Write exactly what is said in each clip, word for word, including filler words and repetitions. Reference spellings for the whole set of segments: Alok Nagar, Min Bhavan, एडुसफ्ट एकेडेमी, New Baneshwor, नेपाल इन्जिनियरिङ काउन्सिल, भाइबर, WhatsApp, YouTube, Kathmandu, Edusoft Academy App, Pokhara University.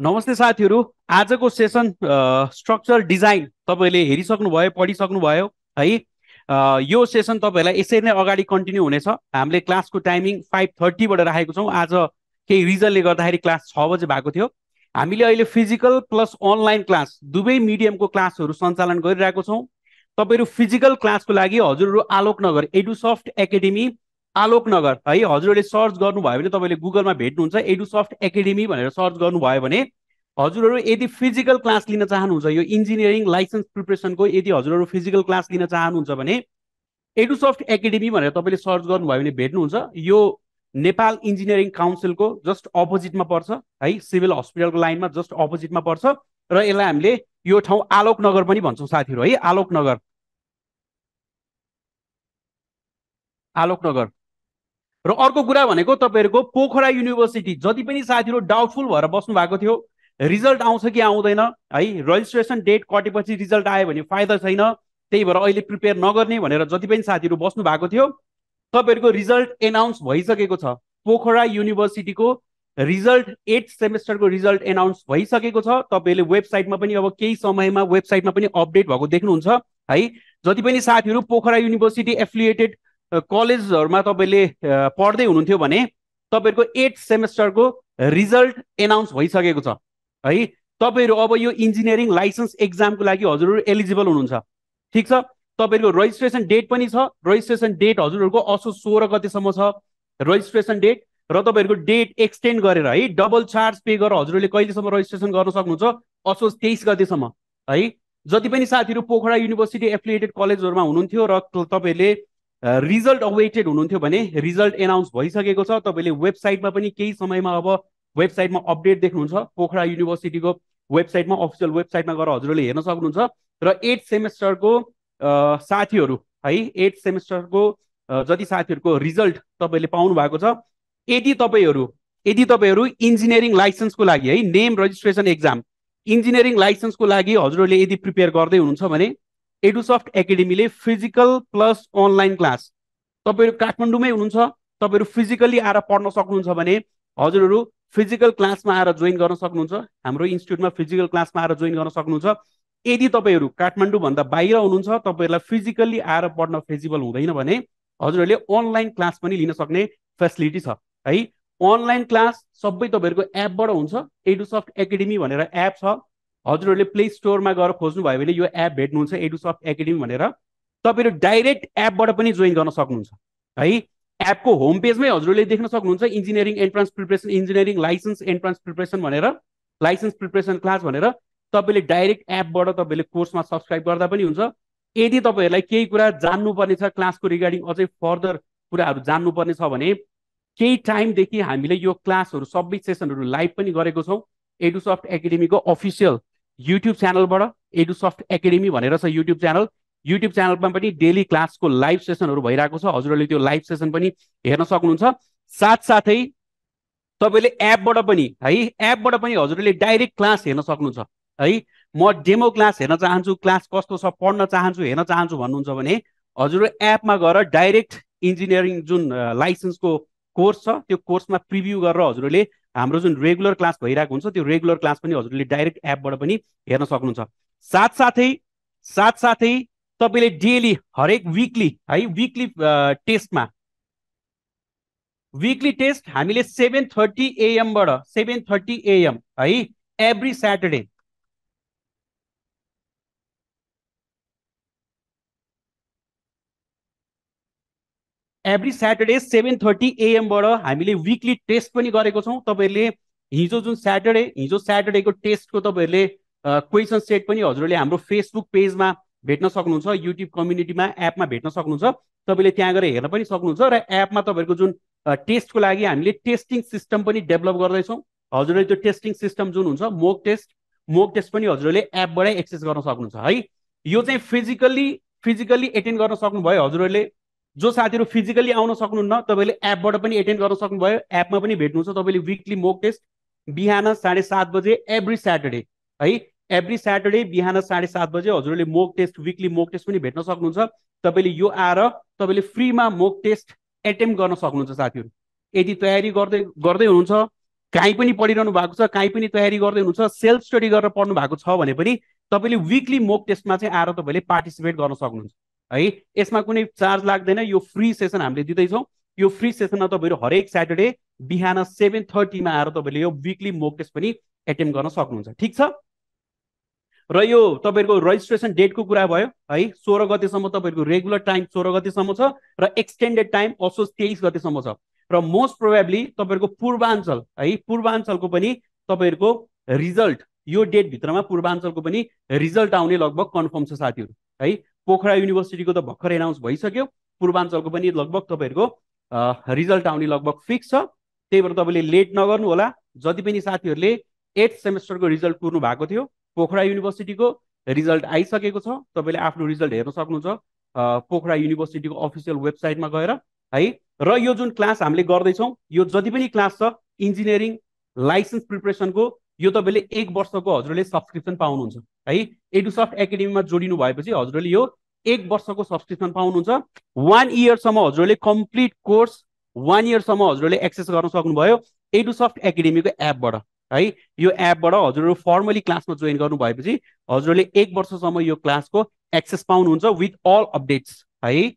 नमस्ते साथीहरु, आजको सेसन स्ट्रक्चर डिजाइन तपाईहरुले हेरिसक्नु भयो, पढिसक्नु भयो है। यो सेसन तपाईहरुलाई यसरी नै अगाडि कन्टिन्यू हुनेछ। हामीले क्लासको टाइमिङ पाँच तीस बाट राखेको छौं। आज केही रिजनले गर्दाखेरि क्लास छ बजे भएको थियो। हामीले अहिले फिजिकल प्लस अनलाइन क्लास दुवै मिडियमको क्लासहरु सञ्चालन गरिरहेको छौं। तपाईहरु फिजिकल क्लासको लागि हजुरहरु आलोक नगर एडुसफ्ट एकेडेमी आलोक नगर है हजुरहरुले सर्च गर्नुभयो भने तपाईले गुगलमा भेट्नुहुन्छ। एडुसफ्ट एकेडेमी भनेर सर्च गर्नुभयो भने हजुरहरु यदि फिजिकल क्लास लिन चाहनुहुन्छ, यो इन्जिनियरिङ लाइसेन्स प्रिपरेसनको यदि हजुरहरु फिजिकल क्लास लिन चाहनुहुन्छ भने एडुसफ्ट एकेडेमी भनेर तपाईले सर्च गर्नुभयो भने भेट्नुहुन्छ। यो नेपाल इन्जिनियरिङ काउन्सिलको जस्ट अपोजिटमा पर्छ है, सिभिल हस्पिटलको लाइनमा जस्ट अपोजिटमा पर्छ र यसलाई हामीले यो ठाउँ आलोक नगर पनि भन्छौं साथीहरु है। आलोक नगर आलोक नगर र अर्को कुरा भनेको तपाईहरुको पोखरा युनिभर्सिटी। जति पनि साथीहरु डाउटफुल भएर बस्नु भएको थियो रिजल्ट आउँछ कि आउँदैन है, रजिस्ट्रेसन डेट कटेपछि रिजल्ट आयो भने फाइदा छैन, त्यही भएर अहिले प्रिपेयर नगर्ने भनेर जति पनि साथीहरु बस्नु भएको थियो। तपाईहरुको रिजल्ट एनाउन्स भइसकेको छ। पोखरा युनिभर्सिटीको रिजल्ट एट सेमेस्टरको रिजल्ट एनाउन्स भइसकेको छ। तपाईहरुले वेबसाइटमा पनि अब केही समयमा वेबसाइटमा पनि अपडेट भएको देख्नुहुन्छ है। जति पनि साथीहरु पोखरा युनिभर्सिटी एफिलिएटेड कलेजहरुमा तपाईले पढ्दै हुनुहुन्थ्यो भने तपाईहरुको एट सेमेस्टरको रिजल्ट एनाउन्स भइसकेको छ है। तपाईहरु अब यो इन्जिनियरिङ लाइसेन्स एक्जामको लागि हजुरहरु एलिजिबल हुनुहुन्छ। ठीक छ, तपाईहरुको रजिस्ट्रेसन डेट पनि छ। रजिस्ट्रेसन डेट हजुरहरुको असो सोह्र गतेसम्म छ रजिस्ट्रेसन डेट, र तपाईहरुको डेट एक्सटेन्ड गरेर है डबल चार्ज पे गरेर हजुरहरुले कहिलेसम्म रजिस्ट्रेसन गर्न सक्नुहुन्छ, असो तेइस गतेसम्म है। जति पनि साथीहरु पोखरा युनिभर्सिटी एफिलिएटेड कलेजहरुमा हुनुहुन्थ्यो र तपाईहरुले रिजल्ट अवेटेड हुनुहुन्थ्यो भने रिजल्ट एनाउन्स भइसकेको छ। तपाईले वेबसाइटमा पनि केही समयमा अब वेबसाइटमा अपडेट देख्नुहुन्छ। पोखरा युनिभर्सिटीको वेबसाइटमा अफिसियल वेबसाइटमा गएर हजुरले हेर्न सक्नुहुन्छ। र एट सेमेस्टरको साथीहरु है एट सेमेस्टरको जति साथीहरुको रिजल्ट तपाईले पाउनु भएको छ, यदि तपाईहरु यदि तपाईहरु इन्जिनियरिङ लाइसेन्सको लागि है नेम रजिस्ट्रेसन एक्जाम इन्जिनियरिङ लाइसेन्सको लागि हजुरले यदि प्रिपेयर गर्दै हुनुहुन्छ भने एडुसफ्ट एकेडेमीले फिजिकल प्लस अनलाइन क्लास, तपाईहरु काठमाडौँमै हुनुहुन्छ, तपाईहरु फिजिकली आएर पढ्न सक्नुहुन्छ भने हजुरहरु फिजिकल क्लासमा आएर जोइन गर्न सक्नुहुन्छ। हाम्रो इन्स्टिट्युटमा फिजिकल क्लासमा आएर जोइन गर्न सक्नुहुन्छ। यदि तपाईहरु काठमाडौँ भन्दा बाहिर हुनुहुन्छ, तपाईहरुलाई फिजिकली आएर पढ्न फेजिबल हुँदैन भने हजुरहरुले अनलाइन क्लास पनि लिन सक्ने फेसिलिटी छ है। अनलाइन क्लास सबै तपाईहरुको एपबाट हुन्छ। एडुसफ्ट एकेडेमी भनेर एप छ, हजुरहरुले प्ले स्टोरमा गएर खोज्नु भयो भने यो एप भेट्नुहुन्छ एडुसफ्ट एकेडेमी भनेर। तपाईहरु डाइरेक्ट एपबाट पनि जोइन गर्न सक्नुहुन्छ है। एपको होम पेजमै हजुरले देख्न सक्नुहुन्छ engineering entrance preparation, engineering license entrance preparation भनेर, लाइसेन्स प्रिपरेसन क्लास भनेर। तपाईले डाइरेक्ट एपबाट तपाईले कोर्समा सब्स्क्राइब गर्दा पनि हुन्छ। यदि तपाईहरुलाई केही कुरा जान्नुपर्ने छ क्लासको रिगार्डिङ, अझै फर्दर कुराहरु जान्नुपर्ने छ भने केही टाइमदेखि हामीले यो क्लासहरु सबै सेसनहरु लाइभ पनि गरेको छौं एडुसफ्ट एकेडेमीको अफिसियल युट्युब च्यानलबाट। एडुसफ्ट एकेडेमी भनेर छ युट्युब च्यानल, युट्युब च्यानलमा पनि डेली क्लासको लाइभ सेसनहरु भइराको छ। हजुरहरूले त्यो लाइभ सेसन पनि हेर्न सक्नुहुन्छ। साथसाथै तपाईले एपबाट पनि है एपबाट पनि हजुरहरूले डाइरेक्ट क्लास हेर्न सक्नुहुन्छ है। म डेमो क्लास हेर्न चाहन्छु, क्लास कस्तो छ पढ्न चाहन्छु, हेर्न चाहन्छु भन्नुहुन्छ भने हजुर एपमा गएर डाइरेक्ट इन्जिनियरिङ जुन लाइसेन्सको कोर्स छ त्यो कोर्समा प्रिभ्यू गरेर हजुरहरूले हाम्रो जुन रेगुलर क्लास भइरहेको हुन्छ त्यो रेगुलर क्लास पनि हजुरले डाइरेक्ट एपबाट पनि हेर्न सक्नुहुन्छ। साथसाथै साथसाथै तपाईले डेली हरेक विकली है विकली टेस्टमा विकली टेस्ट हामीले सेभेन थर्टी एएम बाट सेभेन थर्टी एएम है every Saturday every Saturday seven thirty AM बाट हामीले विकली टेस्ट पनि गरेको छौं। तपाईहरुले हिजो जुन सैटरडे हिजो सैटरडेको टेस्टको तपाईहरुले क्वेसन सेट पनि हजुरले हाम्रो फेसबुक पेजमा भेट्न सक्नुहुन्छ, युट्युब कम्युनिटीमा एपमा भेट्न सक्नुहुन्छ। तपाईले त्यहाँ गएर हेर्न पनि सक्नुहुन्छ। र एपमा तपाईहरुको जुन टेस्टको लागि हामीले टेस्टिङ सिस्टम पनि डेभलप गर्दै छौं। हजुरले त्यो टेस्टिङ सिस्टम जुन हुन्छ मोक टेस्ट मोक टेस्ट पनि हजुरले एपबाटै एक्सेस गर्न सक्नुहुन्छ है। यो चाहिँ फिजिकली फिजिकली एटेन्ड गर्न सक्नुभयो हजुरले। जो साथीहरु फिजिकली आउन सक्नुहुन्न तपाईले एपबाट पनि एटेन्ड गर्न सक्नुभयो, एपमा पनि भेट्नुहुन्छ। तपाईले विकली मोक टेस्ट बिहान साढे सात बजे एभ्री सैटरडे है एभ्री सैटरडे बिहान साढे सात बजे हजुरले mock test weekly mock test पनि भेट्न सक्नुहुन्छ। तपाईले यो आएर तपाईले फ्रीमा मोक टेस्ट एटेम्प गर्न सक्नुहुन्छ साथीहरु। यदि तयारी गर्दै गर्दै हुनुहुन्छ कहीं पनि पढिरहनु भएको छ, कहीं पनि तयारी गर्दै हुनुहुन्छ, सेल्फ स्टडी गरेर पढ्नु भएको छ भने पनि तपाईले वीकली मोक टेस्टमा चाहिँ आएर तपाईले पार्टिसिपेट गर्न सक्नुहुन्छ है। यसमा कुनै चार्ज लाग्दैन, यो फ्री सेसन हामीले दिदै छौं। यो फ्री सेसनमा तपाईहरु हरेक सैटरडे बिहान सात तीस मा आएर तपाईले यो वीकली मोक टेस्ट पनि अटेम्प्ट गर्न सक्नुहुन्छ, ठीक छ। र यो तपाईहरुको रेजिस्ट्रेसन डेटको कुरा भयो है, सोह्र गतेसम्म तपाईहरुको रेगुलर टाइम सोह्र गतेसम्म छ र एक्सटेन्डेड टाइम असो तेइस गतेसम्म छ। र मोस्ट प्रोबेब्ली तपाईहरुको पूर्वाञ्चल है, पूर्वाञ्चलको पनि तपाईहरुको रिजल्ट यो डेट भित्रमा पूर्वाञ्चलको पनि रिजल्ट आउने लगभग कन्फर्म छ साथीहरु है। पोखरा युनिभर्सिटीको त भर्खर एनाउन्स भइसक्यो, पूर्वाञ्चलको पनि लगभग तपाईहरुको रिजल्ट आउने लगभग फिक्स छ। त्यही भएर तपाईले लेट नगर्नु होला। जति पनि साथीहरुले एट सेमेस्टरको रिजल्ट कुर्नु भएको थियो, पोखरा युनिभर्सिटीको रिजल्ट आइसकेको छ, तपाईले आफ्नो रिजल्ट हेर्न सक्नुहुन्छ पोखरा युनिभर्सिटीको अफिसियल वेबसाइटमा गएर है। र यो जुन क्लास हामीले गर्दै छौं, यो जति पनि क्लास छ इन्जिनियरिङ लाइसेन्स प्रिपरेसनको, यो तपाईले एक वर्षको हजुरले सब्स्क्रिप्सन पाउनुहुन्छ है। एडुसफ्ट एकाडेमीमा जोडिनु भएपछि हजुरले यो एक वर्षको सब्स्क्रिप्सन पाउनुहुन्छ। वान इयरसम्म हजुरले कम्प्लिट कोर्स वान इयरसम्म हजुरले एक्सेस गर्न सक्नुभयो एडुसफ्ट एकाडेमीको एपबाट है। यो एपबाट हजुरहरू फर्मली क्लासमा जोइन गर्नु भएपछि हजुरले एक वर्षसम्म यो क्लासको एक्सेस पाउनुहुन्छ विथ अल अपडेट्स है,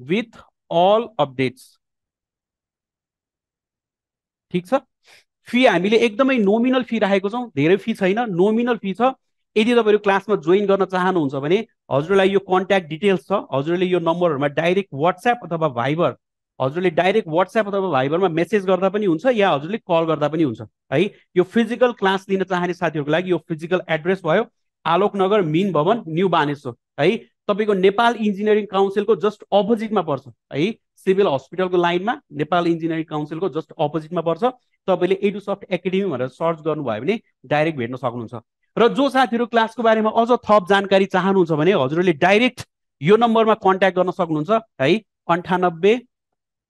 विथ अल अपडेट्स, ठीक छ। फी हामीले एकदमै नोमिनल फी राखेको छौं, धेरै फी छैन, नोमिनल फी छ। यदि तपाईहरु क्लासमा जोइन गर्न चाहनुहुन्छ भने हजुरलाई यो कन्ट्याक्ट डिटेल्स छ, हजुरले यो नम्बरहरुमा डाइरेक्ट व्हाट्सएप अथवा भाइबर, हजुरले डाइरेक्ट व्हाट्सएप अथवा भाइबरमा मेसेज गर्दा पनि हुन्छ या हजुरले कल गर्दा पनि हुन्छ है। यो फिजिकल क्लास लिन चाहने साथीहरुको लागि यो फिजिकल एड्रेस भयो आलोक नगर मिन भवन न्यू बानेश्वर है। तपाईको नेपाल इन्जिनियरिङ काउन्सिलको जस्ट अपोजिटमा पर्छ है, सिभिल हस्पिटलको लाइनमा नेपाल इन्जिनियरिङ काउन्सिलको जस्ट अपोजिटमा पर्छ। तपाईले एडुसफ्ट एकाडेमी भनेर सर्च गर्नुभयो भने डाइरेक्ट भेट्न सक्नुहुन्छ। र जो साथीहरु क्लासको बारेमा अझ थप जानकारी चाहनुहुन्छ भने हजुरले डाइरेक्ट यो नम्बरमा कन्ट्याक्ट गर्न सक्नुहुन्छ है, अन्ठानब्बे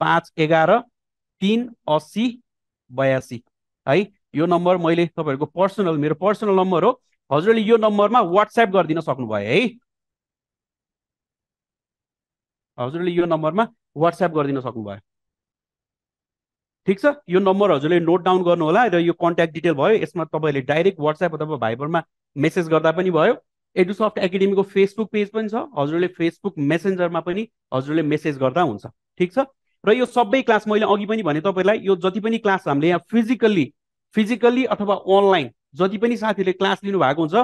पाँच एघार तिन अस्सी बयासी है। यो नम्बर मैले तपाईहरुको पर्सनल, मेरो पर्सनल नम्बर हो, हजुरले यो नम्बरमा व्हाट्सएप गरिदिन सक्नुभयो है। हजुरले यो नम्बरमा व्हाट्सएप गरिदिन सक्नुभयो, ठिक छ। यो नम्बर हजुरले नोट डाउन गर्नु होला र यो कन्ट्याक्ट डिटेल भयो। यसमा तपाईले डाइरेक्ट व्हाट्सएप अथवा भाइबरमा मेसेज गर्दा पनि भयो। एडुसफ्ट एकाडेमीको फेसबुक पेज पनि छ, हजुरले फेसबुक मेसेन्जरमा पनि हजुरले मेसेज गर्दा हुन्छ, ठिक छ। र यो सबै क्लास मैले अघि पनि भने तपाईलाई, यो जति पनि क्लास हामीले यहाँ फिजिकल्ली फिजिकल्ली अथवा अनलाइन जति पनि साथीहरूले क्लास लिनु भएको हुन्छ,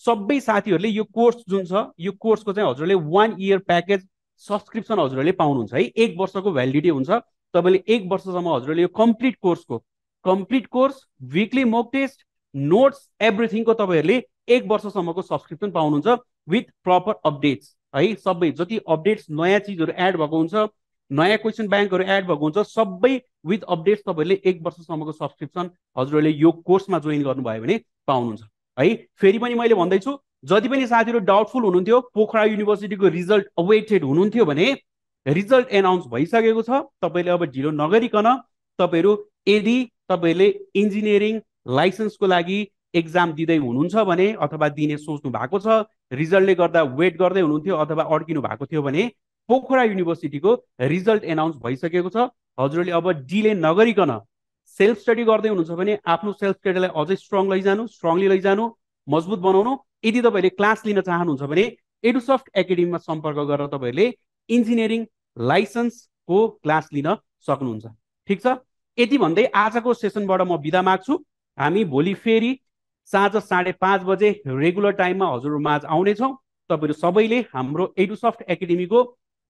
सबै साथीहरूले यो कोर्स जुन छ यो कोर्सको चाहिँ हजुरले वान इयर प्याकेज सब्सक्रिप्सन हजुरहरूले पाउनुहुन्छ है। एक वर्षको भ्यालिडिटी हुन्छ, तपाईले एक वर्षसम्म हजुरहरूले यो कम्प्लिट कोर्सको complete course weekly mock test notes एभ्रिथिङको तपाईहरूले एक वर्षसम्मको सब्सक्रिप्सन पाउनुहुन्छ विथ प्रपर अपडेट्स है। सबै जति अपडेट्स, नयाँ चिजहरू एड भएको हुन्छ, नयाँ क्वेसन ब्याङ्कहरू एड भएको हुन्छ, सबै विथ अपडेट्स तपाईहरूले एक वर्षसम्मको सब्सक्रिप्सन हजुरहरूले यो कोर्समा जोइन गर्नुभयो भने पाउनुहुन्छ है। फेरि पनि मैले भन्दैछु, जति पनि साथीहरु डाउटफुल हुनुहुन्थ्यो पोखरा युनिभर्सिटीको रिजल्ट अवेटेड हुनुहुन्थ्यो भने रिजल्ट एनाउन्स भइसकेको छ। तपाईले अब ढिलो नगरिकन तपाईहरु यदि तपाईले इन्जिनियरिङ लाइसेन्सको लागि एक्जाम दिदै हुनुहुन्छ भने अथवा दिने सोच्नु भएको छ, रिजल्टले गर्दा वेट गर्दै हुनुहुन्थ्यो अथवा अड्किनु भएको थियो भने पोखरा युनिभर्सिटीको रिजल्ट एनाउन्स भइसकेको छ। हजुरले अब डिले नगरिकन सेल्फ स्टडी गर्दै हुनुहुन्छ भने आफ्नो सेल्फ स्टडीलाई अझै स्ट्रङ लैजानु, स्ट्रङली लैजानु, मजबुत बनाउनु। यदि तपाईले क्लास लिन चाहनुहुन्छ भने एडुसफ्ट एकाडेमीमा सम्पर्क गरेर तपाईले इन्जिनियरिङ लाइसेन्सको क्लास लिन सक्नुहुन्छ, ठीक छ। यति भन्दै आजको सेसनबाट म बिदा माग्छु। हामी भोलि फेरि साँझ साढे पाँच बजे रेगुलर टाइममा हजुरमाझ आउनेछौँ। तपाईँहरू सबैले हाम्रो एडुसफ्ट एकाडेमीको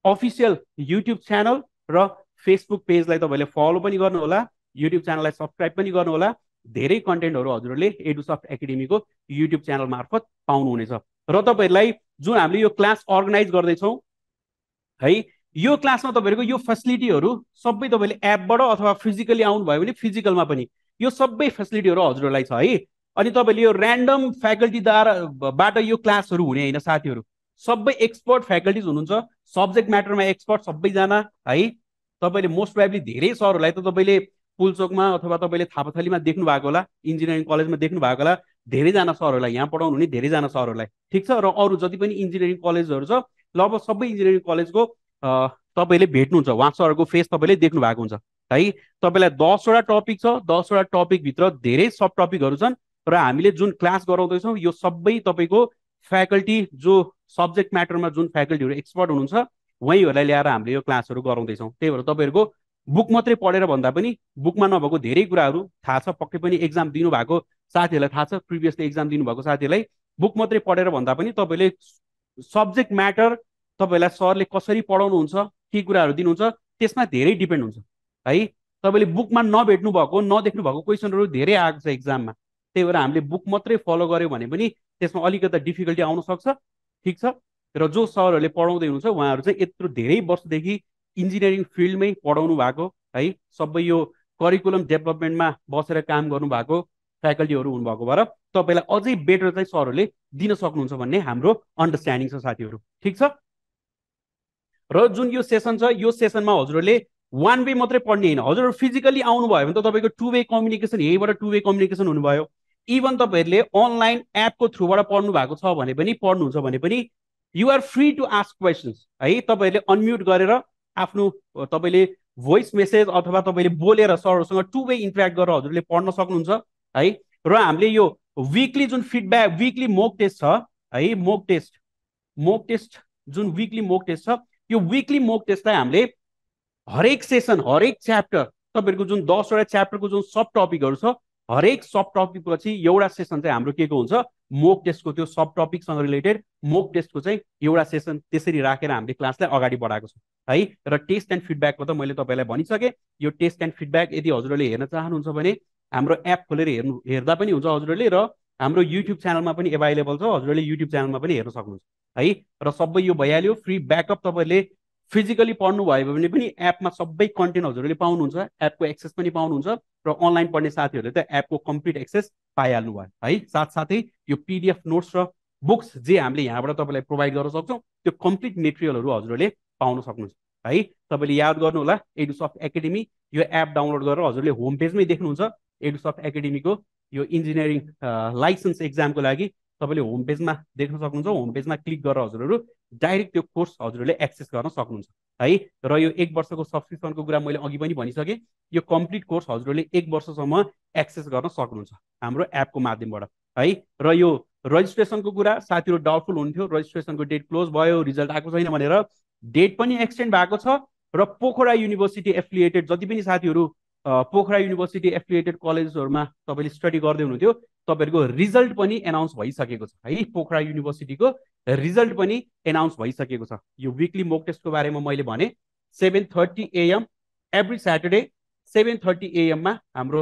अफिसियल युट्युब च्यानल र फेसबुक पेजलाई तपाईँले फलो पनि गर्नुहोला, युट्युब च्यानललाई सब्सक्राइब पनि गर्नुहोला। धेरै कन्टेन्टहरू हजुरहरूले एडुसफ्ट एकाडेमीको युट्युब च्यानल मार्फत पाउनुहुनेछ। र तपाईहरुलाई जुन हामीले यो क्लास अर्गनाइज गर्दैछौँ है, यो क्लासमा तपाईहरुको यो फेसिलिटीहरू सबै तपाईले एपबाट अथवा फिजिकली आउनुभयो भने फिजिकलमा पनि यो सबै फेसिलिटीहरू हजुरहरूलाई छ है। अनि तपाईले यो ऱ्यान्डम फ्याकल्टीद्वाराबाट यो क्लासहरू हुने हैन साथीहरू, सबै एक्सपर्ट फ्याकल्टिज हुनुहुन्छ, सब्जेक्ट म्याटरमा एक्सपर्ट सबैजना है। तपाईले मोस्ट प्रोबेब्ली धेरै सरहरूलाई त तपाईले पुलचोकमा अथवा तपाईले थापाथलीमा देख्नु भएको होला, इन्जिनियरिङ कलेजमा देख्नु भएको होला, धेरैजना सरहरूलाई यहाँ पढाउनु हुने धेरैजना सरहरूलाई, ठिक छ। र अरू जति पनि इन्जिनियरिङ कलेजहरू छ लगभग सबै इन्जिनियरिङ कलेजको तपाईँले भेट्नुहुन्छ, उहाँ सरको फेस तपाईँले देख्नु भएको हुन्छ। हाई तपाईलाई दस वटा टपिक छ दस वटा टपिक भित्र धेरै सब टपिकहरु छन् र हामीले जुन क्लास गराउँदै छौ यो सबै तपाईको फ्याकल्टी जो सब्जेक्ट म्याटरमा जुन फ्याकल्टीहरु एक्सपर्ट हुनुहुन्छ उहाँहरुलाई ल्याएर हामीले यो क्लासहरु गराउँदै छौ। त्यही भएर तपाईहरुको बुक मात्रै पढेर भन्दा पनि बुकमा नभएको धेरै कुराहरु थाहा छ, पक्कै पनि एक्जाम दिनु भएको साथीहरुलाई थाहा छ, प्रिभियसली एक्जाम दिनु भएको साथीहरुलाई बुक मात्रै पढेर भन्दा पनि तपाईले सब्जेक्ट म्याटर तपाईलाई सरले कसरी पढाउनुहुन्छ के कुराहरु दिनुहुन्छ त्यसमा धेरै डिपेन्ड हुन्छ है। तपाईले बुकमा नभेट्नु भएको नदेख्नु भएको क्वेशनहरु धेरै आएको छ एक्जाममा, त्यही भएर हामीले बुक मात्रै फलो गर्यो भने पनि त्यसमा अलिकति डिफिकल्टी आउन सक्छ, ठीक छ। र जो सरहरुले पढाउँदै हुनुहुन्छ उहाँहरु चाहिँ यत्रो धेरै वर्षदेखि इन्जिनियरिङ फिल्डमै पढाउनु भएको है, सबै यो करिकुलम डेभलपमेन्टमा बसेर काम गर्नु भएको फ्याकल्टीहरु हुनु भएको भएर तपाईलाई अझै बेटर चाहिँ सरहरुले दिन सक्नुहुन्छ भन्ने हाम्रो अन्डरस्ट्यान्डिङ छ साथीहरु, ठीक छ। र जुन यो सेसन छ यो सेसनमा हजुरहरुले वन वे मात्रै पढ्ने हैन, हजुर फिजिकली आउनु भयो भने त तपाईको टु वे कम्युनिकेसन यहीबाट टु वे कम्युनिकेसन हुनु भयो। इभन तपाईहरुले अनलाइन एपको थ्रुबाट पढ्नु भएको छ भने पनि पढ्नुहुन्छ भने पनि you are free to ask questions है। तपाईहरुले अनम्युट गरेर आफ्नो तपाईले भोइस मेसेज अथवा तपाईले बोलेर सरहरुसँग टु वे इन्टरेक्ट गरेर हजुरले पढ्न सक्नुहुन्छ है। र हामीले यो विकली जुन फिडब्याक विकली मोक टेस्ट छ है, मोक टेस्ट मोक टेस्ट जुन विकली मोक टेस्ट छ यो विकली मोक टेस्टलाई हामीले हरेक सेसन हरेक च्याप्टर तपाईहरुको जुन दस वटा च्याप्टरको जुन सब टपिकहरु छ हरेक सब टपिक पछि एउटा सेसन चाहिँ हाम्रो के को हुन्छ मोक टेस्टको त्यो सब टपिकसँग रिलेटेड मोक टेस्टको चाहिँ एउटा सेसन त्यसरी राखेर हामीले क्लासलाई अगाडि बढाएको छौं है। र टेस्ट एन्ड फिडब्याकको त मैले तपाईलाई भनिसके, यो टेस्ट एन्ड फिडब्याक यदि हजुरले हेर्न चाहनुहुन्छ भने हाम्रो एप खोलेर हेर्नु हेर्दा पनि हुन्छ हजुरले, र हाम्रो युट्युब च्यानलमा पनि अभाइलेबल छ, हजुरले युट्युब च्यानलमा पनि हेर्न सक्नुहुन्छ है। र सबै यो भइहाल्यो फ्री ब्याकअप, तपाईले फिजिकली पढ्नु भयो भने पनि एपमा सबै कन्टेन्ट हजुरले पाउनुहुन्छ, एपको एक्सेस पनि पाउनुहुन्छ, र अनलाइन पढ्ने साथीहरूले त एपको कम्प्लिट एक्सेस पाइहाल्नु भयो है। साथसाथै यो पिडिएफ नोट्स र बुक्स जे हामीले यहाँबाट तपाईलाई प्रोभाइड गर्न सक्छौँ त्यो कम्प्लिट मेटेरियलहरू हजुरले पाउन सक्नुहुन्छ है। तपाईँले याद गर्नुहोला एडुसफ्ट एकाडेमी यो एप डाउनलोड गरेर हजुरले होम पेजमै देख्नुहुन्छ एडुसफ्ट एकाडेमीको यो इन्जिनियरिङ लाइसेन्स एक्जामको लागि तपाईले होम पेजमा देख्न सक्नुहुन्छ, होम पेजमा क्लिक गरेर हजुरहरु डाइरेक्ट त्यो कोर्स हजुरले एक्सेस गर्न सक्नुहुन्छ है। र यो एक वर्षको सब्स्क्रिप्सनको कुरा मैले अघि पनि भनिसके, यो कम्प्लिट कोर्स हजुरले एक वर्षसम्म एक्सेस गर्न सक्नुहुन्छ हाम्रो एपको माध्यमबाट है। र यो रजिस्ट्रेसनको कुरा साथीहरु डाउटफुल हुन्थ्यो, रजिस्ट्रेसनको डेट क्लोज भयो रिजल्ट आएको छैन भनेर, डेट पनि एक्सटेन्ड भएको छ र पोखरा युनिभर्सिटी एफिलिएटेड जति पनि साथीहरु पोखरा युनिभर्सिटी एफिलिएटेड कलेजहरुमा तपाईले स्टडी गर्दै हुनुहुन्थ्यो तपाईहरुको रिजल्ट पनि एनाउन्स भइसकेको छ है। पोखरा युनिभर्सिटीको रिजल्ट पनि एनाउन्स भइसकेको छ। यो विकली मोक टेस्टको बारेमा मैले भने seven thirty A M every Saturday seven thirty A M मा हाम्रो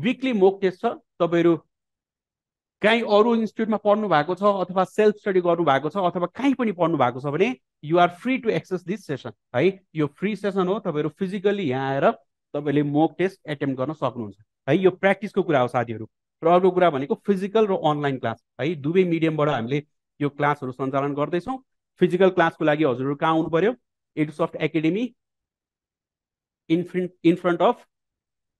विकली मोक टेस्ट छ। तपाईहरु कहीं अरू इन्स्टिट्युटमा पढ्नु भएको छ अथवा सेल्फ स्टडी गर्नु भएको छ अथवा कहीं पनि पढ्नु भएको छ भने you are free to access this session है। यो फ्री सेसन हो, तपाईहरु फिजिकली यहाँ आएर तपाईले मोक टेस्ट एटेम्प्ट गर्न सक्नुहुन्छ है। यो प्र्याक्टिसको कुरा हो साथीहरु। र अर्को कुरा भनेको फिजिकल र अनलाइन क्लास है, दुवै मिडियमबाट हामीले यो क्लासहरु सञ्चालन गर्दै छौं। फिजिकल क्लासको लागि हजुरहरु कहाँ आउनु पर्यो, Edusoft Academy in front in front of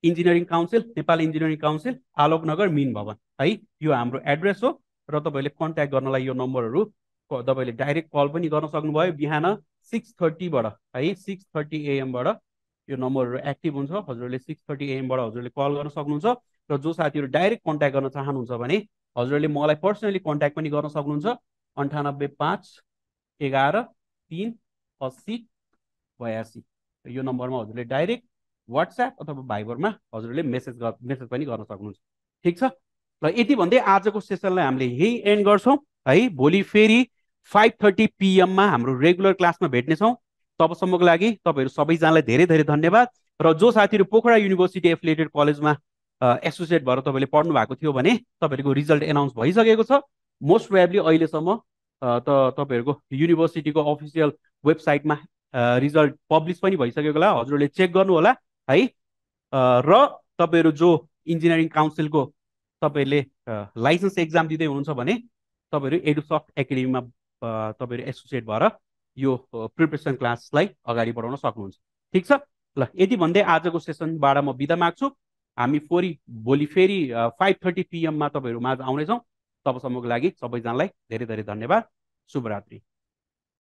engineering council नेपाल इन्जिनियरिङ काउन्सिल Alok Nagar Min भवन है, यो हाम्रो एड्रेस हो। र तपाईले कन्ट्याक्ट गर्नलाई यो नम्बरहरु तपाईले डाइरेक्ट कल पनि गर्न सक्नुभयो, बिहान सिक्स थर्टी बाट है सिक्स थर्टी ए एम बाट यो नम्बरहरु एक्टिभ हुन्छ, हजुरले सिक्स थर्टी ए एम बाट हजुरले कल गर्न सक्नुहुन्छ। र जो साथीहरु डाइरेक्ट कन्ट्याक्ट गर्न चाहनुहुन्छ भने हजुरले मलाई पर्सनली कन्ट्याक्ट पनि गर्न सक्नुहुन्छ, अन्ठानब्बे पाँच एघार तिन अस्सी बयासी यो नम्बरमा हजुरले डाइरेक्ट WhatsApp अथवा भाइबरमा हजुरले मेसेज मेसेज पनि गर्न सक्नुहुन्छ, ठीक छ। र यति भन्दै आजको सेसनलाई हामीले यही एन्ड गर्छौं है। भोलि फेरि फाइभ थर्टी पी एम मा हाम्रो रेगुलर क्लासमा भेट्ने छौं। तबसम्मको लागि तपाईहरु सबैजनालाई धेरै धेरै धन्यवाद। र जो साथीहरु पोखरा युनिभर्सिटी एफिलिएटेड कलेजमा एसोसिएट भएर तपाईले पढ्नु भएको थियो भने तपाईहरुको रिजल्ट एनाउन्स भइसकेको छ, मोस्ट प्रोबेब्ली अहिलेसम्म त तपाईहरुको युनिभर्सिटीको अफिसियल वेबसाइटमा रिजल्ट पब्लिस पनि भइसकेको होला, हजुरले चेक गर्नु होला है। र तपाईहरु जो इन्जिनियरिङ काउन्सिलको तपाईहरुले लाइसेन्स एक्जाम दिँदै हुनुहुन्छ भने तपाईहरु एडुसफ्ट एकाडेमीमा तपाईहरु एसोसिएट भएर यो प्रिपरेसन क्लासलाई अगाडि बढाउन सक्नुहुन्छ, ठीक छ। ल यति भन्दै आजको सेसनबाट म बिदा माग्छु। हामी फोरि भोलि फेरि फाइभ थर्टी पी एम मा तपाईँहरु माझ आउने छौं। तबसम्मको लागि सबैजनालाई धेरै धेरै धन्यवाद। शुभरात्रि।